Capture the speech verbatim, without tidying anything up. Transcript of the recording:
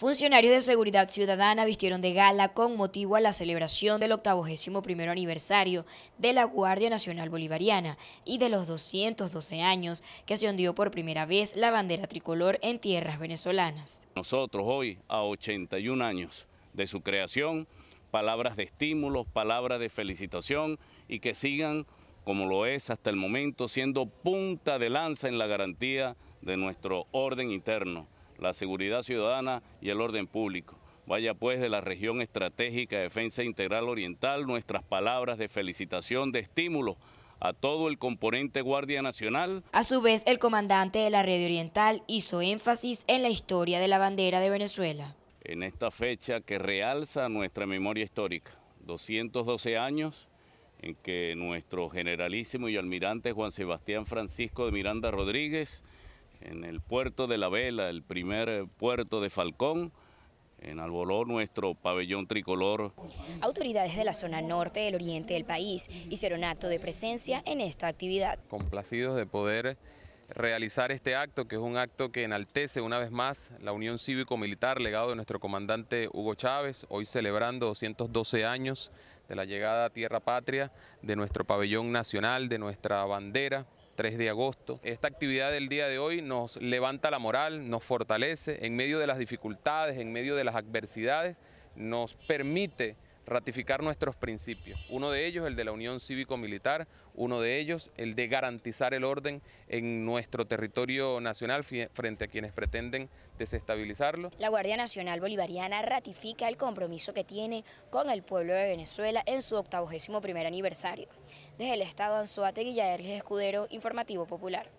Funcionarios de Seguridad Ciudadana vistieron de gala con motivo a la celebración del octogésimo primer aniversario de la Guardia Nacional Bolivariana y de los doscientos doce años que se ondeó por primera vez la bandera tricolor en tierras venezolanas. Nosotros hoy, a ochenta y un años de su creación, palabras de estímulo, palabras de felicitación y que sigan, como lo es hasta el momento, siendo punta de lanza en la garantía de nuestro orden interno, la seguridad ciudadana y el orden público. Vaya pues de la región estratégica de defensa integral oriental nuestras palabras de felicitación, de estímulo a todo el componente Guardia Nacional. A su vez, el comandante de la Red Oriental hizo énfasis en la historia de la bandera de Venezuela. En esta fecha que realza nuestra memoria histórica, doscientos doce años en que nuestro generalísimo y almirante Juan Sebastián Francisco de Miranda Rodríguez, en el puerto de La Vela, el primer puerto de Falcón, enarboló nuestro pabellón tricolor. Autoridades de la zona norte del oriente del país hicieron acto de presencia en esta actividad. Complacidos de poder realizar este acto, que es un acto que enaltece una vez más la unión cívico-militar, legado de nuestro comandante Hugo Chávez, hoy celebrando doscientos doce años de la llegada a tierra patria, de nuestro pabellón nacional, de nuestra bandera, tres de agosto. Esta actividad del día de hoy nos levanta la moral, nos fortalece en medio de las dificultades, en medio de las adversidades, nos permite ratificar nuestros principios. Uno de ellos, el de la unión cívico-militar, uno de ellos, el de garantizar el orden en nuestro territorio nacional frente a quienes pretenden desestabilizarlo. La Guardia Nacional Bolivariana ratifica el compromiso que tiene con el pueblo de Venezuela en su octogésimo primer aniversario. Desde el estado de Anzoátegui, Yaherlys Escudero, Informativo Popular.